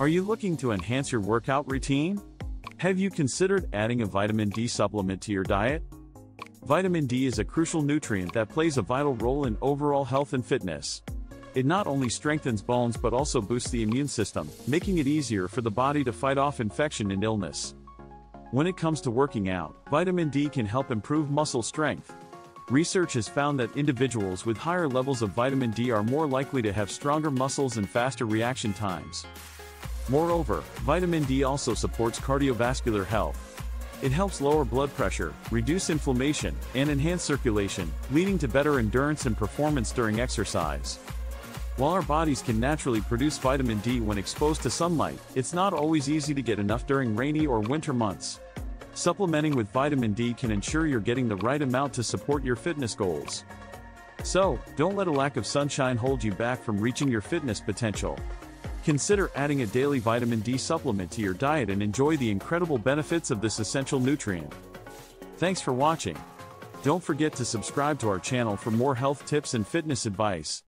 Are you looking to enhance your workout routine? Have you considered adding a vitamin D supplement to your diet? Vitamin D is a crucial nutrient that plays a vital role in overall health and fitness. It not only strengthens bones but also boosts the immune system, making it easier for the body to fight off infection and illness. When it comes to working out, vitamin D can help improve muscle strength. Research has found that individuals with higher levels of vitamin D are more likely to have stronger muscles and faster reaction times. Moreover, vitamin D also supports cardiovascular health. It helps lower blood pressure, reduce inflammation, and enhance circulation, leading to better endurance and performance during exercise. While our bodies can naturally produce vitamin D when exposed to sunlight, it's not always easy to get enough during rainy or winter months. Supplementing with vitamin D can ensure you're getting the right amount to support your fitness goals. So, don't let a lack of sunshine hold you back from reaching your fitness potential. Consider adding a daily vitamin D supplement to your diet and enjoy the incredible benefits of this essential nutrient. Thanks for watching. Don't forget to subscribe to our channel for more health tips and fitness advice.